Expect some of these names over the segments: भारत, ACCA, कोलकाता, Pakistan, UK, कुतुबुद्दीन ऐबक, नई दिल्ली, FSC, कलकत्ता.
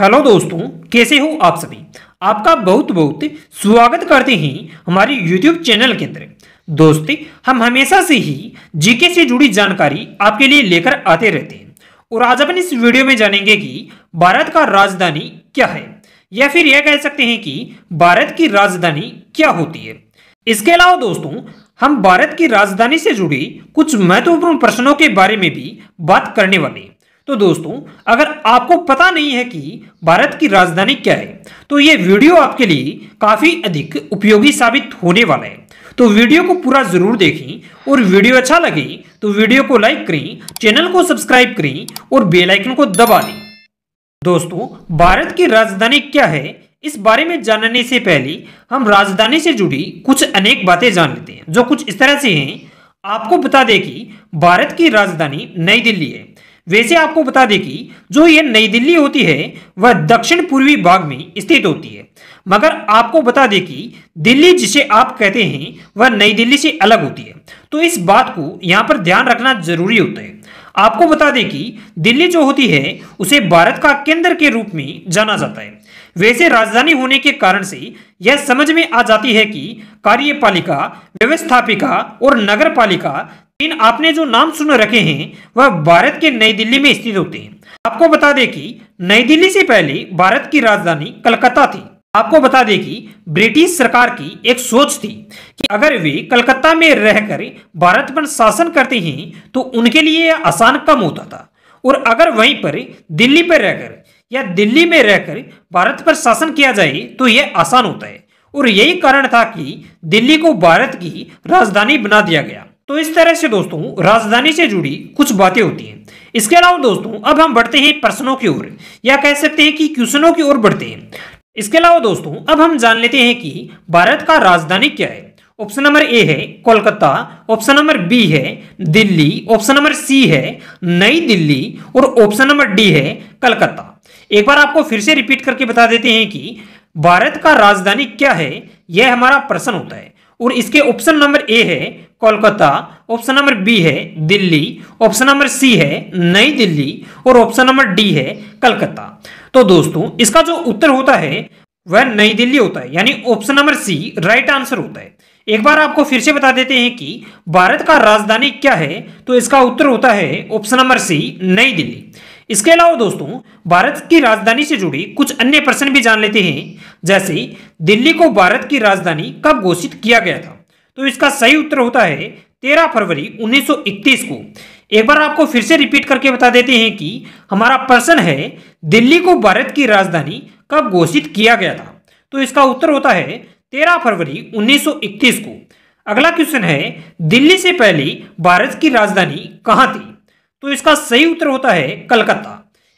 Hello दोस्तों, कैसे हो आप सभी। आपका बहुत बहुत स्वागत करते हैं हमारे यूट्यूब चैनल के अंदर। दोस्त, हम हमेशा से ही जीके से जुड़ी जानकारी आपके लिए लेकर आते रहते हैं और आज अपन इस वीडियो में जानेंगे कि भारत का राजधानी क्या है, या फिर यह कह सकते हैं कि भारत की राजधानी क्या होती है। इसके अलावा दोस्तों, हम भारत की राजधानी से जुड़ी कुछ महत्वपूर्ण प्रश्नों के बारे में भी बात करने वाले हैं। तो दोस्तों, अगर आपको पता नहीं है कि भारत की राजधानी क्या है तो ये वीडियो आपके लिए काफ़ी अधिक उपयोगी साबित होने वाला है। तो वीडियो को पूरा जरूर देखें और वीडियो अच्छा लगे तो वीडियो को लाइक करें, चैनल को सब्सक्राइब करें और बेल आइकन को दबा दें। दोस्तों, भारत की राजधानी क्या है इस बारे में जानने से पहले हम राजधानी से जुड़ी कुछ अनेक बातें जान लेते हैं, जो कुछ इस तरह से हैं। आपको बता दें कि भारत की राजधानी नई दिल्ली है। वैसे आपको बता दें कि जो ये नई दिल्ली होती है वह दक्षिण पूर्वी भाग में स्थित होती है, मगर आपको बता दें कि दिल्ली जिसे आप कहते हैं वह नई दिल्ली से अलग होती है। तो इस बात को यहाँ पर ध्यान रखना जरूरी होता है। आपको बता दें कि दिल्ली जो होती है उसे भारत का केंद्र के रूप में जाना जाता है। वैसे राजधानी होने के कारण से यह समझ में आ जाती है कि कार्यपालिका, व्यवस्थापिका और नगरपालिका इन आपने जो नाम सुन रखे हैं वह भारत के नई दिल्ली में स्थित होते हैं। आपको बता दें कि नई दिल्ली से पहले भारत की राजधानी कलकत्ता थी। आपको बता दें कि ब्रिटिश सरकार की एक सोच थी कि अगर वे कलकत्ता में रहकर भारत पर शासन करते हैं तो उनके लिए यह आसान कम होता था, और अगर वहीं पर दिल्ली पर रहकर या दिल्ली में रहकर भारत पर शासन किया जाए तो यह आसान होता है। और यही कारण था कि दिल्ली को भारत की राजधानी बना दिया गया। तो इस तरह से दोस्तों, राजधानी से जुड़ी कुछ बातें होती हैं। इसके अलावा दोस्तों, अब हम बढ़ते हैं प्रश्नों की ओर, या कह सकते हैं कि क्वेश्चनों की ओर बढ़ते हैं। इसके अलावा दोस्तों, अब हम जान लेते हैं कि भारत का राजधानी क्या है। ऑप्शन नंबर ए है कोलकाता, ऑप्शन नंबर बी है दिल्ली, ऑप्शन नंबर सी है नई दिल्ली और ऑप्शन नंबर डी है कलकत्ता। एक बार आपको फिर से रिपीट करके बता देते हैं कि भारत का राजधानी क्या है, यह हमारा प्रश्न होता है। और इसके ऑप्शन नंबर ए है कोलकाता, ऑप्शन नंबर बी है दिल्ली, ऑप्शन नंबर सी है नई दिल्ली और ऑप्शन नंबर डी है कलकत्ता। तो दोस्तों, इसका जो उत्तर होता है वह नई दिल्ली होता है, यानी option number C right answer होता है। एक बार आपको फिर से बता देते हैं कि भारत का राजधानी क्या है, तो इसका उत्तर होता है ऑप्शन नंबर सी नई दिल्ली। इसके अलावा दोस्तों, भारत की राजधानी से जुड़ी कुछ अन्य प्रश्न भी जान लेते हैं, जैसे दिल्ली को भारत की राजधानी कब घोषित किया गया था। तो इसका सही उत्तर होता है 13 फरवरी 1931 को। एक बार आपको फिर से रिपीट करके बता देते हैं कि हमारा प्रश्न है दिल्ली को भारत की राजधानी कब घोषित किया गया था। तो इसका उत्तर होता है 13 फरवरी 1931 को। अगला क्वेश्चन है दिल्ली से पहले भारत की राजधानी कहाँ थी। तो इसका सही उत्तर होता है कलकत्ता।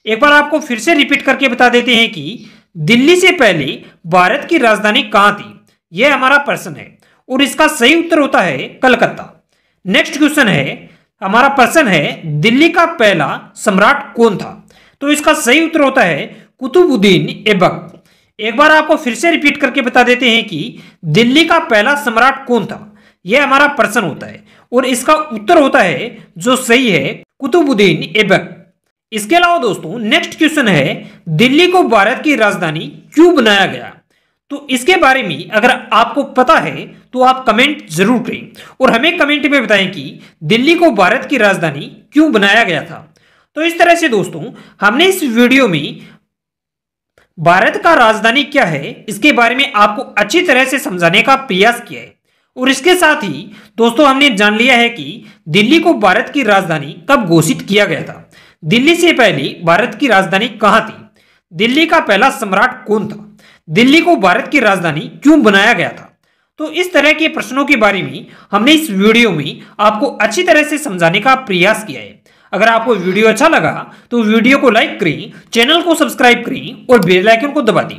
एक बार आपको फिर से रिपीट करके बता देते हैं कि दिल्ली से पहले भारत की राजधानी कहाँ थी, यह हमारा प्रश्न है और इसका सही उत्तर होता है कलकत्ता। नेक्स्ट क्वेश्चन है, हमारा प्रश्न है दिल्ली का पहला सम्राट कौन था। तो इसका सही उत्तर होता है कुतुबुद्दीन ऐबक। एक बार आपको फिर से रिपीट करके बता देते हैं कि दिल्ली का पहला सम्राट कौन था, यह हमारा प्रश्न होता है और इसका उत्तर होता है जो सही है कुतुबुद्दीन ऐबक। इसके अलावा दोस्तों, नेक्स्ट क्वेश्चन है दिल्ली को भारत की राजधानी क्यों बनाया गया। तो इसके बारे में अगर आपको पता है तो आप कमेंट जरूर करें और हमें कमेंट में बताएं कि दिल्ली को भारत की राजधानी क्यों बनाया गया था। तो इस तरह से दोस्तों, हमने इस वीडियो में भारत का राजधानी क्या है इसके बारे में आपको अच्छी तरह से समझाने का प्रयास किया है। और इसके साथ ही दोस्तों, हमने जान लिया है कि दिल्ली को भारत की राजधानी कब घोषित किया गया था, दिल्ली से पहले भारत की राजधानी कहाँ थी, दिल्ली का पहला सम्राट कौन था, दिल्ली को भारत की राजधानी क्यों बनाया गया था। तो इस तरह के प्रश्नों के बारे में हमने इस वीडियो में आपको अच्छी तरह से समझाने का प्रयास किया है। अगर आपको वीडियो अच्छा लगा तो वीडियो को लाइक करें, चैनल को सब्सक्राइब करें और बेल आइकन को दबा दें।